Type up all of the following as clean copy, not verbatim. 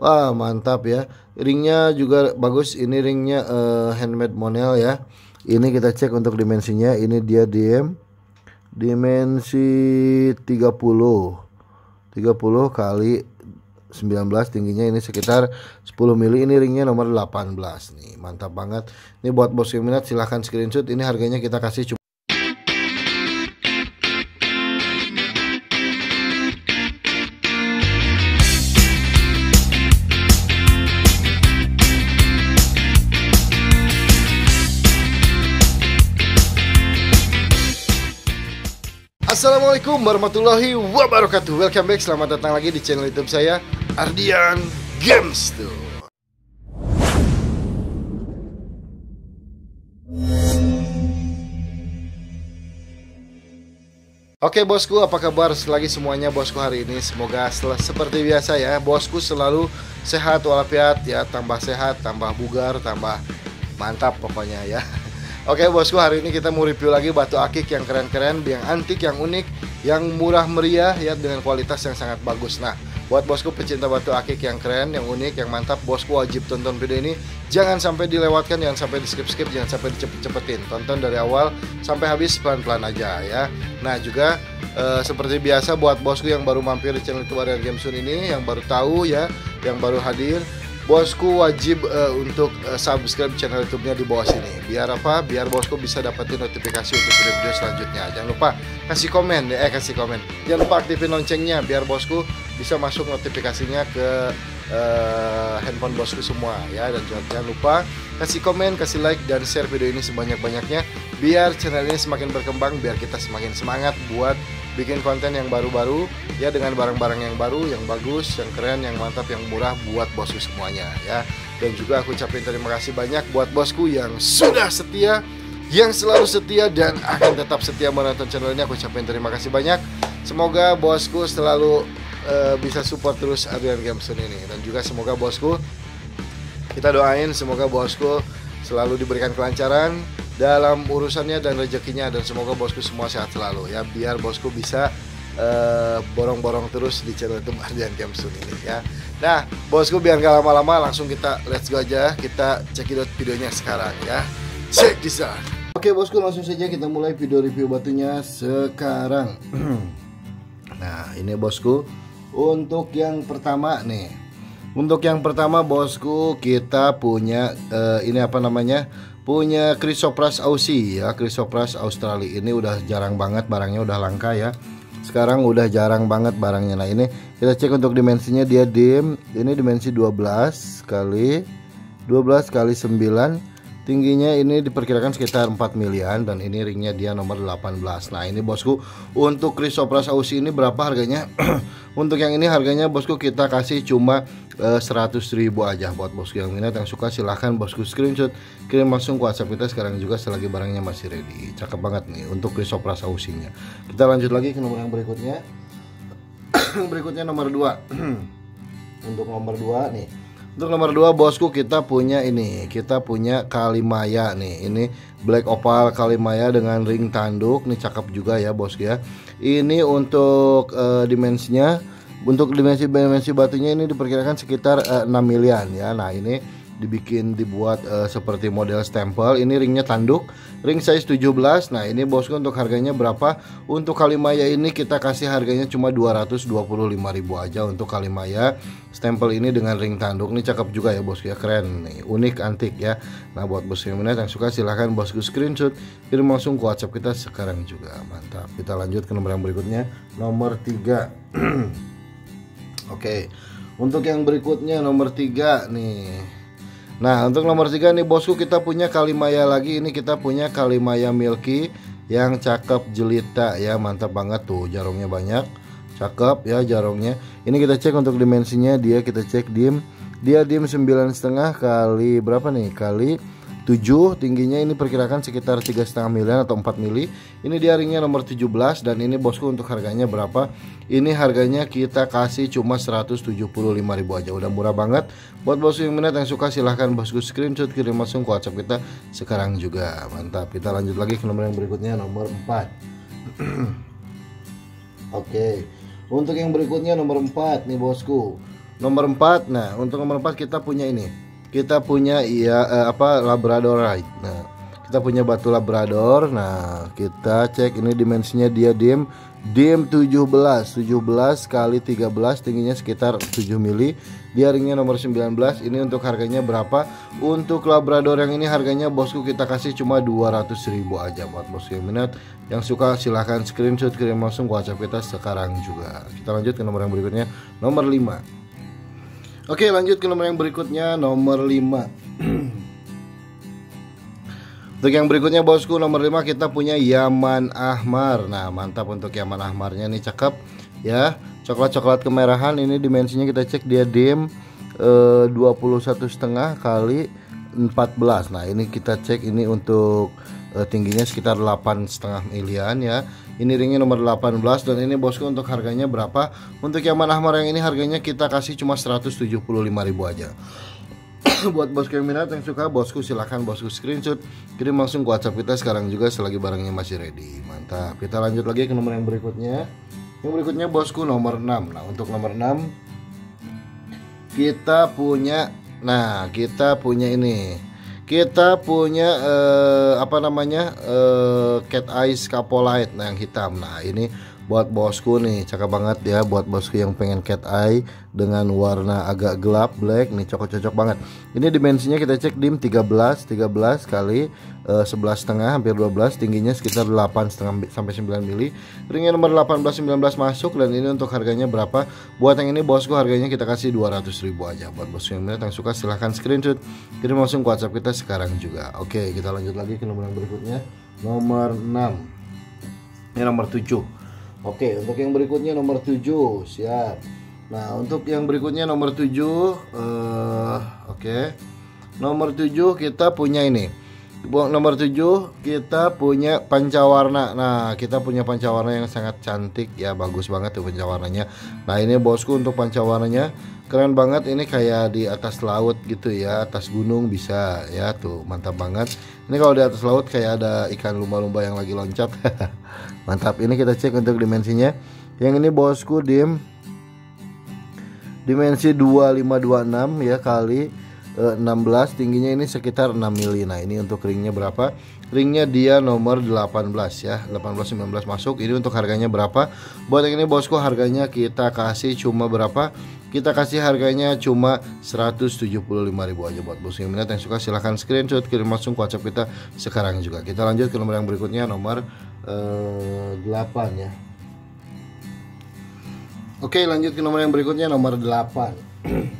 Wah, mantap ya. Ringnya juga bagus. Ini ringnya handmade monel ya. Ini kita cek untuk dimensinya. Ini dia dimensi 30 kali 19, tingginya ini sekitar 10 mili. Ini ringnya nomor 18 nih, mantap banget. Ini buat bos yang minat silahkan screenshot. Ini harganya kita kasih cuma Assalamualaikum warahmatullahi wabarakatuh. Welcome back, selamat datang lagi di channel YouTube saya, Ardian Games tuh. Oke bosku, apa kabar lagi semuanya bosku hari ini? Semoga seperti biasa ya bosku, selalu sehat walafiat ya, tambah sehat, tambah bugar, tambah mantap pokoknya ya. Oke bosku, hari ini kita mau review lagi batu akik yang keren-keren, yang antik, yang unik, yang murah meriah ya, dengan kualitas yang sangat bagus. Nah, buat bosku pecinta batu akik yang keren, yang unik, yang mantap, bosku wajib tonton video ini. Jangan sampai dilewatkan, jangan sampai di skip-skip, jangan sampai dicepet-cepetin. Tonton dari awal sampai habis, pelan-pelan aja ya. Nah juga seperti biasa buat bosku yang baru mampir di channel YouTube Ardian Games ini, yang baru tahu ya, yang baru hadir, bosku wajib untuk subscribe channel YouTube-nya di bawah sini. Biar apa? Biar bosku bisa dapetin notifikasi untuk video-video selanjutnya. Jangan lupa kasih komen, jangan lupa aktifin loncengnya biar bosku bisa masuk notifikasinya ke handphone bosku semua ya. Dan jangan lupa kasih komen, kasih like, dan share video ini sebanyak-banyaknya biar channel ini semakin berkembang, biar kita semakin semangat buat bikin konten yang baru-baru ya, dengan barang-barang yang baru, yang bagus, yang keren, yang mantap, yang murah buat bosku semuanya ya. Dan juga aku ucapin terima kasih banyak buat bosku yang sudah setia, yang selalu setia dan akan tetap setia menonton channel ini. Aku ucapin terima kasih banyak. Semoga bosku selalu bisa support terus Ardian Games ini. Dan juga semoga bosku, kita doain semoga bosku selalu diberikan kelancaran dalam urusannya dan rezekinya, dan semoga bosku semua sehat selalu ya, biar bosku bisa borong-borong terus di channel YouTube Ardian Games ini ya. Nah bosku, biar gak lama-lama, langsung kita let's go aja, kita cekidot videonya sekarang ya. Check this out. Oke bosku, langsung saja kita mulai video review batunya sekarang. Nah ini bosku, untuk yang pertama nih, untuk yang pertama bosku kita punya ini apa namanya, punya chrysoprase Aussie ya. Chrysoprase Australia ini udah jarang banget barangnya, udah langka ya. Sekarang udah jarang banget barangnya. Nah ini kita cek untuk dimensinya, dia ini dimensi 12 kali 19, tingginya ini diperkirakan sekitar 4 milian, dan ini ringnya dia nomor 18. Nah ini bosku, untuk chrysoprase Aussie ini berapa harganya? Untuk yang ini harganya bosku kita kasih cuma 100.000 aja. Buat bosku yang minat, yang suka silahkan bosku screenshot, kirim langsung ke WhatsApp kita sekarang juga selagi barangnya masih ready. Cakep banget nih untuk chrysoprase Aussie-nya. Kita lanjut lagi ke nomor yang berikutnya. Berikutnya nomor 2. Untuk nomor 2 nih, untuk nomor 2 bosku kita punya ini, kita punya kalimaya nih. Ini black opal kalimaya dengan ring tanduk nih, cakep juga ya bosku ya. Ini untuk dimensinya, untuk dimensi batunya ini diperkirakan sekitar 6 milian ya. Nah ini dibuat seperti model stempel. Ini ringnya tanduk, ring size 17. Nah ini bosku untuk harganya berapa? Untuk kalimaya ini kita kasih harganya cuma 225.000 aja untuk kalimaya stempel ini dengan ring tanduk. Ini cakep juga ya bosku ya, keren nih, unik, antik ya. Nah buat bosku yang minat, yang suka silahkan bosku screenshot, kirim langsung ke WhatsApp kita sekarang juga. Mantap, kita lanjut ke nomor yang berikutnya, nomor 3. Oke, untuk yang berikutnya nomor 3 nih. Nah untuk nomor 3 nih bosku kita punya kalimaya lagi. Ini kita punya kalimaya milky yang cakep jelita ya, mantap banget tuh, jarungnya banyak, cakep ya jarungnya. Ini kita cek untuk dimensinya, dia kita cek dia 9,5 kali berapa nih, kali 7, tingginya ini perkirakan sekitar 3,5 miliar atau 4 mili. Ini dia ringnya nomor 17, dan ini bosku untuk harganya berapa? Ini harganya kita kasih cuma 175.000 aja, udah murah banget. Buat bosku yang minat, yang suka silahkan bosku screenshot, kirim langsung ke WhatsApp kita sekarang juga. Mantap, kita lanjut lagi ke nomor yang berikutnya, nomor 4. Oke, untuk yang berikutnya nomor 4 nih bosku. Nomor 4. Nah, untuk nomor 4 kita punya ini. Kita punya labradorite. Nah, kita punya batu labrador. Nah, kita cek ini dimensinya dia dim 17 kali 13, tingginya sekitar 7 mili. Diaringnya nomor 19. Ini untuk harganya berapa? Untuk labrador yang ini harganya bosku kita kasih cuma 200.000 aja buat bosku yang minat. Yang suka silahkan screenshot, kirim langsung ke WhatsApp kita sekarang juga. Kita lanjut ke nomor yang berikutnya, nomor 5. Oke, lanjut ke nomor yang berikutnya, nomor 5. Untuk yang berikutnya bosku, nomor 5 kita punya Yaman Ahmar. Nah, mantap untuk Yaman Ahmarnya nih, cakep ya. Coklat-coklat kemerahan, ini dimensinya kita cek dia dim 21,5 kali 14. Nah, ini kita cek ini untuk tingginya sekitar 8,5 milian ya. Ini ringnya nomor 18 dan ini bosku untuk harganya berapa? Untuk Yaman Ahmar yang ini harganya kita kasih cuma 175.000 aja. Buat bosku yang minat, yang suka bosku silahkan bosku screenshot, kirim langsung ke WhatsApp kita sekarang juga selagi barangnya masih ready. Mantap, kita lanjut lagi ke nomor yang berikutnya. Yang berikutnya bosku nomor 6. Nah, untuk nomor 6 kita punya, ini kita punya cat eye scapolite, nah yang hitam. Nah, ini buat bosku nih, cakep banget ya. Buat bosku yang pengen cat eye dengan warna agak gelap black nih, cocok banget. Ini dimensinya kita cek dim 13 kali 11,5 hampir 12, tingginya sekitar 8,5 sampai 9 mili. Ringnya nomor 18-19 masuk dan ini untuk harganya berapa? Buat yang ini bosku harganya kita kasih 200.000 aja. Buat bosku yang minat, yang suka silahkan screenshot, kirim langsung ke WhatsApp kita sekarang juga. Oke, kita lanjut lagi ke nomor yang berikutnya, nomor 6. Ini nomor 7. Oke, untuk yang berikutnya nomor 7, siap. Nah, untuk yang berikutnya nomor 7, nomor 7 kita punya ini. Nomor 7 kita punya pancawarna. Nah, kita punya pancawarna yang sangat cantik ya, bagus banget tuh pancawarnanya. Nah, ini bosku untuk pancawarnanya keren banget, ini kayak di atas laut gitu ya, atas gunung bisa ya tuh, mantap banget. Ini kalau di atas laut kayak ada ikan lumba-lumba yang lagi loncat. Mantap, ini kita cek untuk dimensinya. Yang ini bosku dimensi 2526 ya kali 16, tingginya ini sekitar 6 mili. Nah, ini untuk ringnya berapa? Ringnya dia nomor 18 ya, 18-19 masuk. Ini untuk harganya berapa? Buat yang ini bosku harganya kita kasih cuma berapa? Kita kasih harganya cuma 175.000 aja. Buat bosku yang minat, yang suka silahkan screenshot, kirim langsung ke WhatsApp kita sekarang juga. Kita lanjut ke nomor yang berikutnya, nomor 8 ya. Oke, lanjut ke nomor yang berikutnya, nomor 8.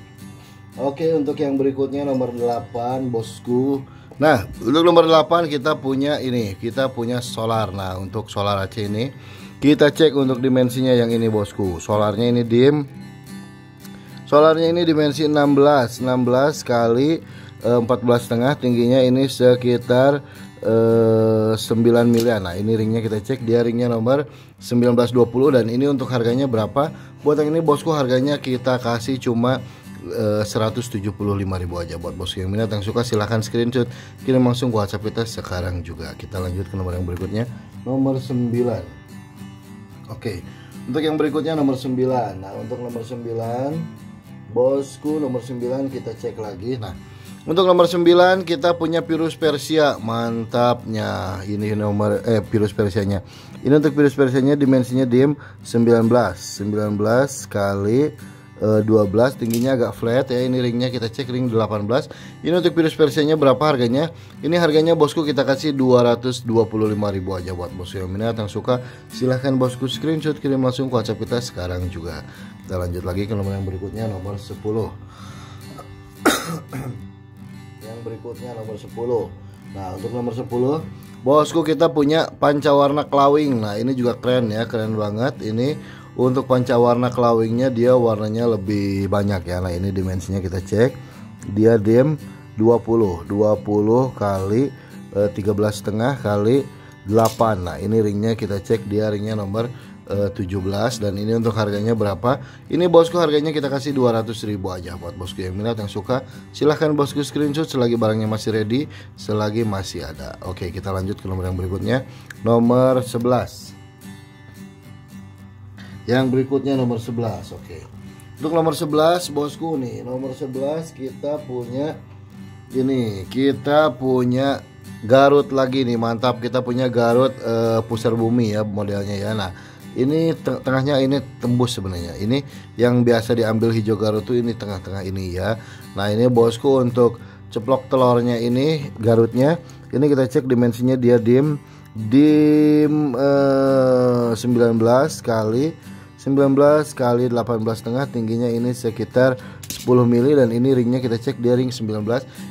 Oke, untuk yang berikutnya nomor 8 bosku. Nah, untuk nomor 8 kita punya ini, kita punya solar. Nah, untuk solar AC ini kita cek untuk dimensinya yang ini bosku. Solarnya ini dimensi 16 kali 14,5, tingginya ini sekitar 9 miliar. Nah, ini ringnya kita cek, dia ringnya nomor 1920 dan ini untuk harganya berapa? Buat yang ini bosku harganya kita kasih cuma 175.000 aja. Buat bosku yang minat, yang suka silahkan screenshot, kirim langsung ke WhatsApp kita sekarang juga. Kita lanjut ke nomor yang berikutnya, nomor 9. Oke, untuk yang berikutnya nomor 9. Nah, untuk nomor 9 bosku, nomor 9 kita cek lagi. Nah, untuk nomor 9 kita punya pirus persia. Mantapnya ini nomor pirus persianya. Ini untuk pirus persianya dimensinya dim 19 kali 12, tingginya agak flat ya. Ini ringnya kita cek ring 18. Ini untuk pirus persianya berapa harganya? Ini harganya bosku kita kasih 225.000 aja. Buat bosku yang minat, yang suka silahkan bosku screenshot, kirim langsung ke WhatsApp kita sekarang juga. Kita lanjut lagi ke nomor yang berikutnya, nomor 10. Yang berikutnya nomor 10. Nah, untuk nomor 10 bosku kita punya pancawarna klawing. Nah, ini juga keren ya, keren banget. Ini untuk pancawarna kelawingnya dia warnanya lebih banyak ya. Nah, ini dimensinya kita cek dia dim 20 kali 13,5 kali 8. Nah, ini ringnya kita cek dia ringnya nomor 17 dan ini untuk harganya berapa? Ini bosku harganya kita kasih 200.000 aja. Buat bosku yang minat, yang suka silahkan bosku screenshot selagi barangnya masih ready, selagi masih ada. Oke, kita lanjut ke nomor yang berikutnya, nomor 11. Yang berikutnya nomor 11. Oke. Untuk nomor 11 bosku nih, nomor 11 kita punya ini, kita punya Garut lagi nih, mantap. Kita punya Garut pusar bumi ya modelnya ya. Nah ini tengahnya ini tembus sebenarnya. Ini yang biasa diambil hijau Garut tuh ini tengah-tengah ini ya. Nah ini bosku untuk ceplok telurnya ini Garutnya. Ini kita cek dimensinya, dia dim 19 kali 18 setengah, tingginya ini sekitar 10 mili, dan ini ringnya kita cek dia ring 19.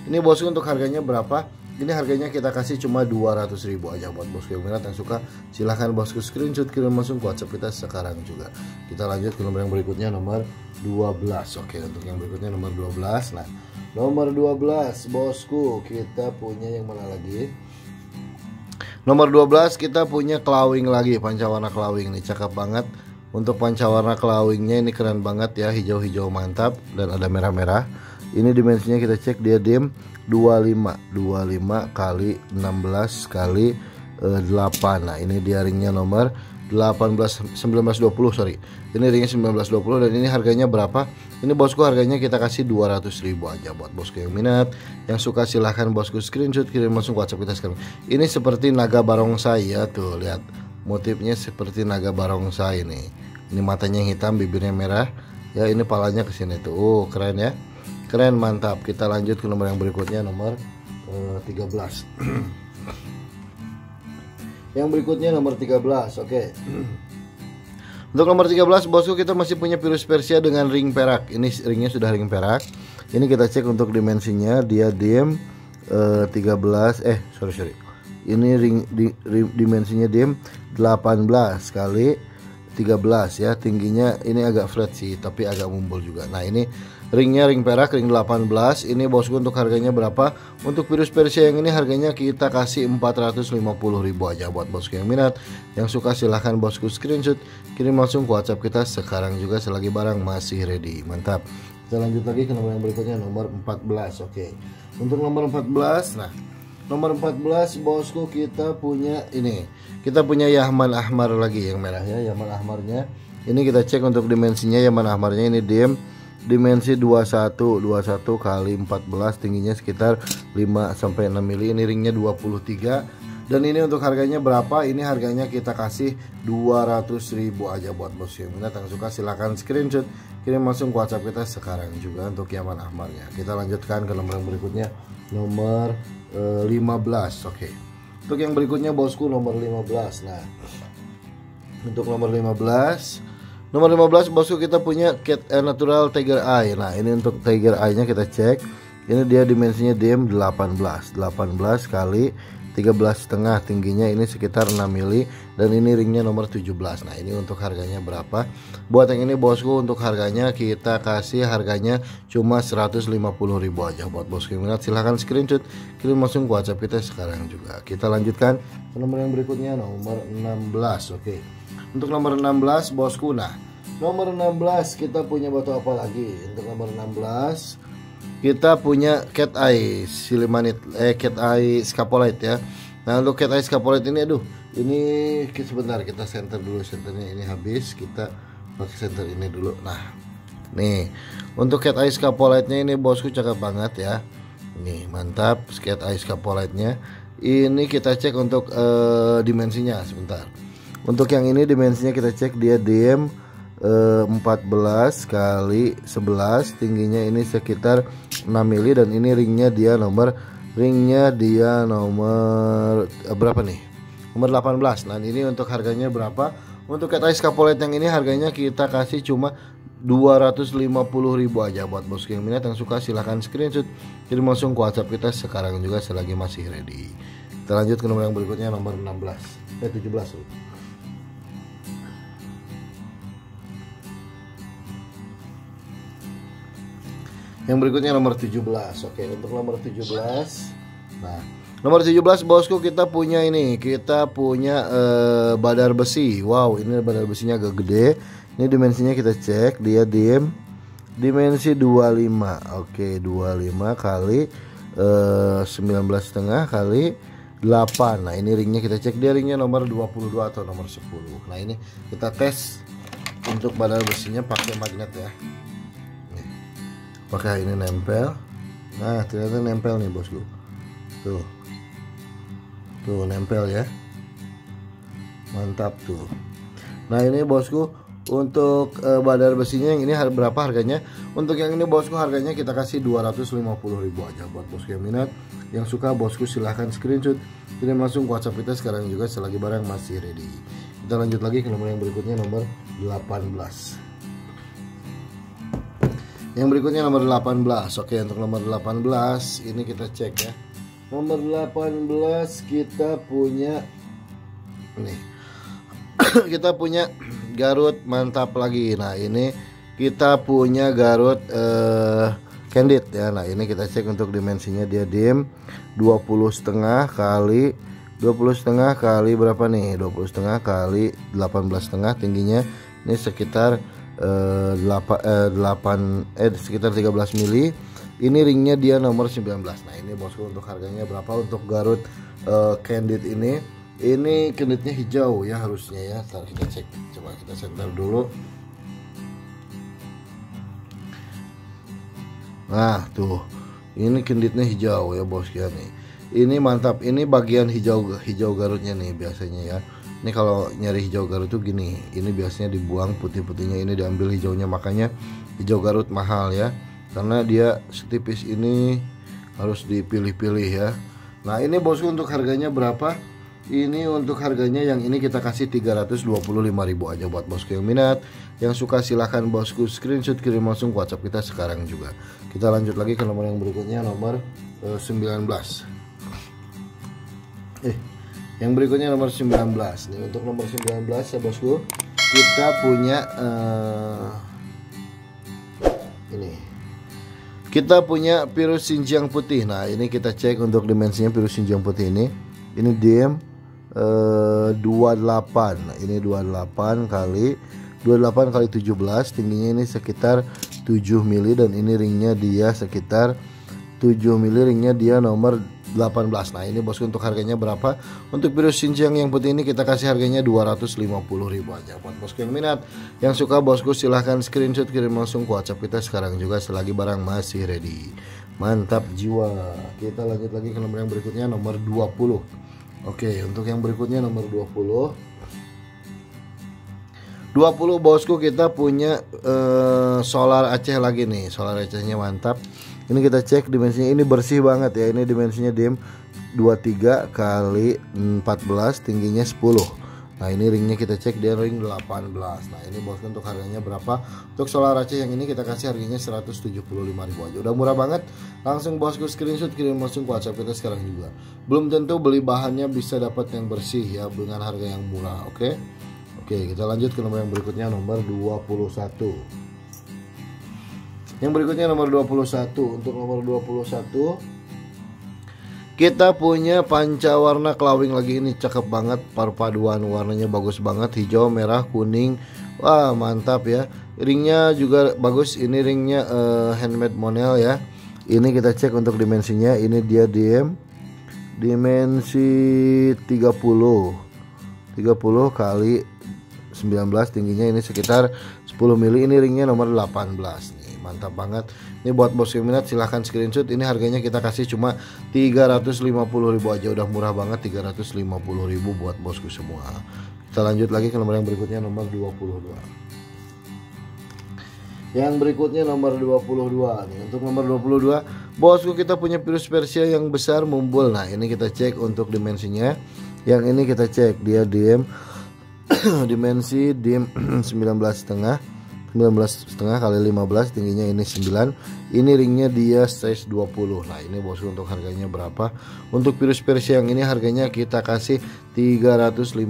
Ini bosku untuk harganya berapa? Ini harganya kita kasih cuma 200.000 aja buat bosku yang minat, yang suka silahkan bosku screenshot kirim langsung ke WhatsApp kita sekarang juga. Kita lanjut ke nomor yang berikutnya, nomor 12. Oke, untuk yang berikutnya nomor 12. Nah nomor 12 bosku kita punya yang mana lagi? Nomor 12 kita punya kelawing lagi, pancawarna kelawing nih, cakep banget. Untuk pancawarna kelawingnya ini keren banget ya, hijau-hijau mantap dan ada merah-merah. Ini dimensinya kita cek dia dim 25 kali 16 kali 8. Nah ini dia ringnya nomor 1920, sorry. Ini ringnya 1920, dan ini harganya berapa? Ini bosku harganya kita kasih 200.000 aja buat bosku yang minat. Yang suka silahkan bosku screenshot kirim langsung ke WhatsApp kita sekarang. Ini seperti naga barongsai ya, tuh lihat motifnya seperti naga barongsai nih. Ini matanya yang hitam, bibirnya merah. Ya ini palanya ke sini tuh. Keren ya. Keren, mantap. Kita lanjut ke nomor yang berikutnya, nomor 13. Yang berikutnya nomor 13. Oke. Untuk nomor 13 bosku kita masih punya pirus Persia dengan ring perak. Ini ringnya sudah ring perak. Ini kita cek untuk dimensinya, dia dim 13 sorry. Ini ring dimensinya dim 18 kali 13 ya. Tingginya ini agak flat sih, tapi agak mumbul juga. Nah ini ringnya ring perak, ring 18. Ini bosku untuk harganya berapa? Untuk pirus Persia yang ini harganya kita kasih 450.000 aja buat bosku yang minat. Yang suka silahkan bosku screenshot kirim langsung ke WhatsApp kita sekarang juga selagi barang masih ready. Mantap. Kita lanjut lagi ke nomor yang berikutnya, nomor 14. Oke. Untuk nomor 14, nah nomor 14 bosku kita punya ini. Kita punya Yaman Ahmar lagi yang merah ya, Yaman Ahmarnya. Ini kita cek untuk dimensinya, Yaman Ahmarnya ini dimensi 21 kali 14, tingginya sekitar 5 sampai 6 mili. Ini ringnya 23. Dan ini untuk harganya berapa? Ini harganya kita kasih 200.000 aja buat bosku yang minat. Yang suka silahkan screenshot kirim langsung ke WhatsApp kita sekarang juga untuk Yaman Ahmarnya. Kita lanjutkan ke nomor yang berikutnya, nomor 15. Oke. Untuk yang berikutnya bosku nomor 15. Nah untuk nomor 15, nomor 15 bosku kita punya cat natural tiger eye. Nah ini untuk tiger eye nya kita cek. Ini dia dimensinya dim 18 kali 13 setengah, tingginya ini sekitar 6 mili, dan ini ringnya nomor 17. Nah ini untuk harganya berapa? Buat yang ini bosku untuk harganya kita kasih harganya cuma 150.000 aja buat bosku yang minat. Silahkan screenshot kirim langsung ke WhatsApp kita sekarang juga. Kita lanjutkan ke nomor yang berikutnya, nomor 16. Oke. Untuk nomor 16 bosku, nah nomor 16 kita punya batu apa lagi? Untuk nomor 16 kita punya cat eye silimanit, cat eye scapolite ya. Nah untuk cat eye scapolite ini, aduh ini sebentar kita center dulu, centernya ini habis, kita pakai center ini dulu. Nah nih untuk cat eye scapolite nya ini bosku cakep banget ya. Nih mantap cat eye scapolite nya ini kita cek untuk dimensinya sebentar. Untuk yang ini dimensinya kita cek dia dim 14 kali 11, tingginya ini sekitar 6 mili, dan ini ringnya dia nomor berapa nih? Nomor 18. Nah ini untuk harganya berapa? Untuk cat eye scapolite yang ini harganya kita kasih cuma 250.000 aja buat bosku yang minat. Yang suka silahkan screenshot kirim langsung ke WhatsApp kita sekarang juga selagi masih ready. Kita lanjut ke nomor yang berikutnya, nomor 17. Yang berikutnya nomor 17. Oke, untuk nomor 17. Nah, nomor 17 bosku kita punya ini. Kita punya badar besi. Wow, ini badar besinya agak gede. Ini dimensinya kita cek, dia dimensi 25. Oke, 25 kali 19 setengah kali 8. Nah, ini ringnya kita cek, dia ringnya nomor 22 atau nomor 10. Nah, ini kita tes untuk badar besinya pakai magnet ya. Apakah ini nempel? Nah, ternyata nempel nih bosku. Tuh. Tuh, nempel ya. Mantap tuh. Nah, ini bosku untuk badar besinya yang ini berapa harganya? Untuk yang ini bosku harganya kita kasih 250.000 aja buat bosku yang minat. Yang suka bosku silahkan screenshot, kirim langsung ke WhatsApp kita sekarang juga selagi barang masih ready. Kita lanjut lagi ke nomor yang berikutnya, nomor 18. Yang berikutnya nomor 18. Oke, untuk nomor 18 ini kita cek ya. Nomor 18 kita punya nih. Kita punya Garut mantap lagi. Nah, ini kita punya Garut candid ya. Nah, ini kita cek untuk dimensinya dia dim 20,5 kali berapa nih? 20,5 kali 18,5 tingginya. Ini sekitar 13 mili. Ini ringnya dia nomor 19. Nah, ini bosku untuk harganya berapa untuk Garut candid ini? Ini candidnya hijau ya harusnya ya. Ntar kita cek, coba kita center dulu. Nah tuh, ini candidnya hijau ya bosku ya nih. Ini mantap, ini bagian hijau Garutnya nih biasanya ya. Ini kalau nyari hijau Garut tuh gini. Ini biasanya dibuang putih-putihnya, ini diambil hijaunya. Makanya hijau Garut mahal ya, karena dia setipis ini harus dipilih-pilih ya. Nah ini bosku untuk harganya berapa? Ini untuk harganya yang ini kita kasih 325.000 aja buat bosku yang minat. Yang suka silahkan bosku screenshot, kirim langsung ke WhatsApp kita sekarang juga. Kita lanjut lagi ke nomor yang berikutnya, nomor 19. Yang berikutnya nomor 19 nih. Untuk nomor 19 ya bosku, kita punya ini. Kita punya pirus Sinjang putih. Nah ini kita cek untuk dimensinya pirus Sinjang putih ini. Ini dim 28. Nah, ini 28 kali 17 tingginya ini sekitar 7 mili dan ini ringnya dia sekitar 7 mili, ringnya dia nomor 18. Nah, ini bosku untuk harganya berapa? Untuk pirus Sinjang yang putih ini kita kasih harganya 250.000 aja buat bosku yang minat. Yang suka bosku silahkan screenshot, kirim langsung ke WhatsApp kita sekarang juga selagi barang masih ready. Mantap jiwa. Kita lanjut lagi ke nomor yang berikutnya, nomor 20. Oke, untuk yang berikutnya nomor 20 bosku kita punya solar Aceh lagi nih. Solar Acehnya mantap. Ini kita cek dimensinya, ini bersih banget ya. Ini dimensinya dim 23 kali 14 tingginya 10. Nah, ini ringnya kita cek dia ring 18. Nah, ini bosku untuk harganya berapa? Untuk solar Aceh yang ini kita kasih harganya 175.000 aja. Udah murah banget. Langsung bosku screenshot, kirim langsung ke WhatsApp kita sekarang juga. Belum tentu beli bahannya bisa dapat yang bersih ya dengan harga yang murah. Oke? Oke, kita lanjut ke nomor yang berikutnya, nomor 21. Yang berikutnya nomor 21. Untuk nomor 21 kita punya pancawarna kelawing lagi. Ini cakep banget, perpaduan warnanya bagus banget, hijau, merah, kuning. Wah, mantap ya. Ringnya juga bagus. Ini ringnya handmade monel ya. Ini kita cek untuk dimensinya. Ini dia dimensi 30 kali 19 tingginya ini sekitar 10 mili. Ini ringnya nomor 18 nih. Mantap banget. Ini buat bos yang minat silahkan screenshot. Ini harganya kita kasih cuma 350.000 aja. Udah murah banget, 350.000 buat bosku semua. Kita lanjut lagi ke nomor yang berikutnya, nomor 22. Yang berikutnya nomor 22 nih. Untuk nomor 22 bosku kita punya pirus Persia yang besar mumbul. Nah ini kita cek untuk dimensinya. Yang ini kita cek dia dim dimensi dim 19,5 kali 15 tingginya ini 9. Ini ringnya dia size 20. Nah ini bosku untuk harganya berapa? Untuk pirus Persia yang ini harganya kita kasih 350.000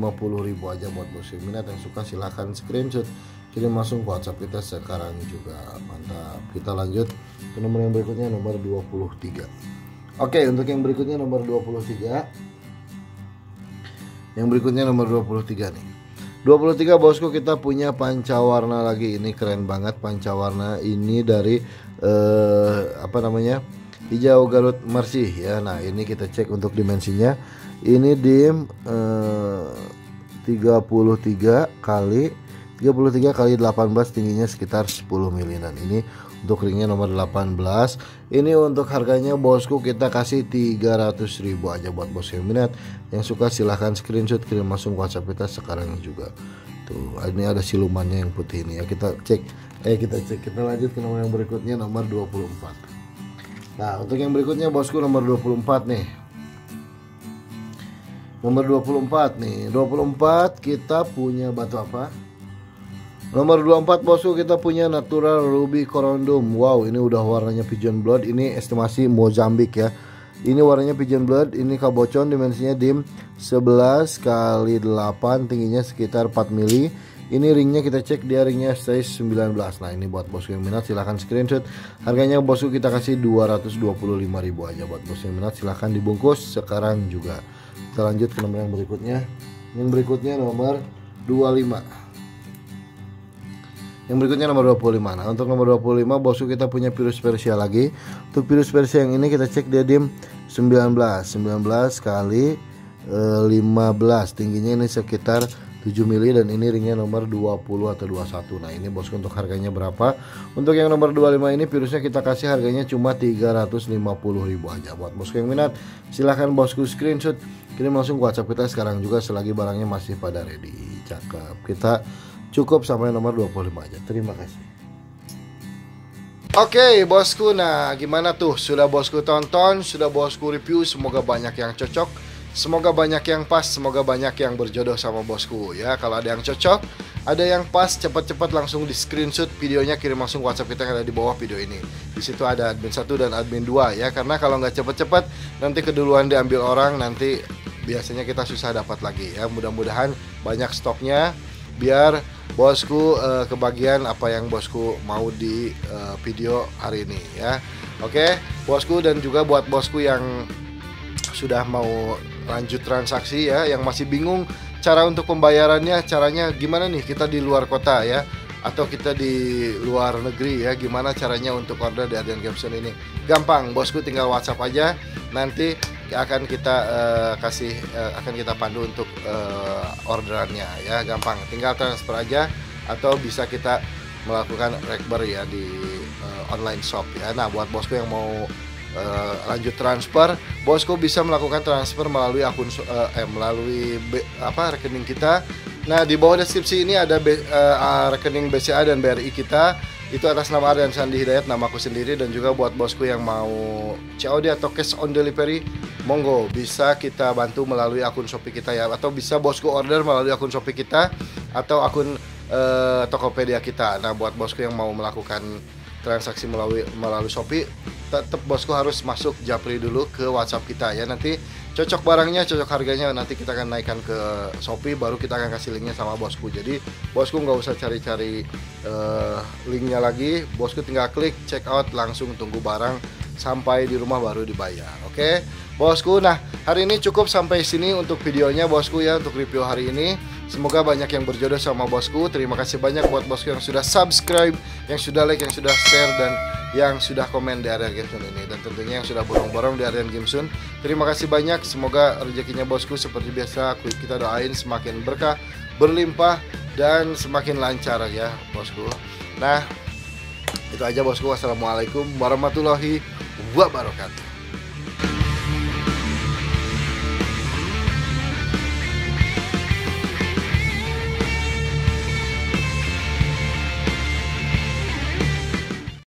aja buat bosku minat. Yang suka silahkan screenshot, kirim langsung ke WhatsApp kita sekarang juga. Mantap. Kita lanjut ke nomor yang berikutnya, nomor 23. Oke, untuk yang berikutnya nomor 23. Yang berikutnya nomor 23 nih. 23 bosku kita punya pancawarna lagi. Ini keren banget pancawarna ini dari hijau Garut Marsih ya. Nah, ini kita cek untuk dimensinya. Ini dim 33 kali 18 tingginya sekitar 10 mili. Ini Untuk ringnya nomor 18. Ini untuk harganya bosku kita kasih 300.000 aja buat bos yang minat. Yang suka silahkan screenshot kirim langsung WhatsApp kita sekarang juga. Tuh, ini ada silumannya yang putih ini ya. Kita lanjut ke nomor yang berikutnya, nomor 24. Nah, untuk yang berikutnya bosku nomor 24 nih. Nomor 24 nih. 24 kita punya batu apa? Nomor 24 bosku kita punya natural ruby corundum. Wow, ini udah warnanya pigeon blood. Ini estimasi Mozambique ya. Ini warnanya pigeon blood. Ini kabocon, dimensinya dim 11 kali 8, tingginya sekitar 4 mili. Ini ringnya kita cek, dia ringnya size 19. Nah ini buat bosku yang minat silahkan screenshot. Harganya bosku kita kasih 225.000 aja buat bosku yang minat. Silahkan dibungkus sekarang juga. Kita lanjut ke nomor yang berikutnya. Yang berikutnya nomor 25. Yang berikutnya nomor 25. Nah, untuk nomor 25 bosku kita punya pirus persia lagi. Untuk pirus persia yang ini kita cek dia dim 19 kali 15, tingginya ini sekitar 7 mili, dan ini ringnya nomor 20 atau 21. Nah, ini bosku untuk harganya berapa? Untuk yang nomor 25 ini pirusnya kita kasih harganya cuma 350.000 aja buat bosku yang minat. Silahkan bosku screenshot, kirim langsung ke WhatsApp kita sekarang juga selagi barangnya masih pada ready. Cakep. Kita cukup sampai nomor 25 aja. Terima kasih. Oke bosku, nah gimana tuh? Sudah bosku tonton, sudah bosku review. Semoga banyak yang cocok, semoga banyak yang pas, semoga banyak yang berjodoh sama bosku ya. Kalau ada yang cocok, ada yang pas, cepat-cepat langsung di screenshot videonya, kirim langsung WhatsApp kita yang ada di bawah video ini. Di situ ada admin 1 dan admin 2 ya. Karena kalau nggak cepat-cepat, nanti keduluan diambil orang, nanti biasanya kita susah dapat lagi ya. Mudah-mudahan banyak stoknya, biar bosku kebagian apa yang bosku mau di video hari ini ya. Oke bosku, dan juga buat bosku yang sudah mau lanjut transaksi ya, yang masih bingung cara untuk pembayarannya, caranya gimana nih, kita di luar kota ya atau kita di luar negeri ya, gimana caranya untuk order di Ardian Games ini? Gampang bosku, tinggal WhatsApp aja, nanti akan kita akan kita pandu untuk orderannya ya. Gampang, tinggal transfer aja atau bisa kita melakukan Rekber ya di online shop ya. Nah buat bosku yang mau lanjut transfer, bosku bisa melakukan transfer melalui akun rekening kita. Nah di bawah deskripsi ini ada rekening BCA dan BRI kita. Itu atas nama Ardian Sandi Hidayat, nama aku sendiri. Dan juga buat bosku yang mau COD atau cash on delivery, monggo bisa kita bantu melalui akun Shopee kita ya. Atau bisa bosku order melalui akun Shopee kita atau akun Tokopedia kita. Nah buat bosku yang mau melakukan transaksi melalui Shopee, tetap bosku harus masuk Japri dulu ke WhatsApp kita ya. Nanti cocok barangnya, cocok harganya, nanti kita akan naikkan ke Shopee, baru kita akan kasih linknya sama bosku. Jadi bosku nggak usah cari-cari linknya lagi, bosku tinggal klik check out, langsung tunggu barang sampai di rumah baru dibayar. Oke bosku, nah hari ini cukup sampai sini untuk videonya bosku ya, untuk review hari ini. Semoga banyak yang berjodoh sama bosku. Terima kasih banyak buat bosku yang sudah subscribe, yang sudah like, yang sudah share, dan yang sudah komen di Ardian Games ini. Dan tentunya yang sudah borong-borong di Ardian Games. Terima kasih banyak. Semoga rezekinya bosku seperti biasa. Kita doain semakin berkah, berlimpah, dan semakin lancar ya bosku. Nah, itu aja bosku. Wassalamualaikum warahmatullahi wabarakatuh.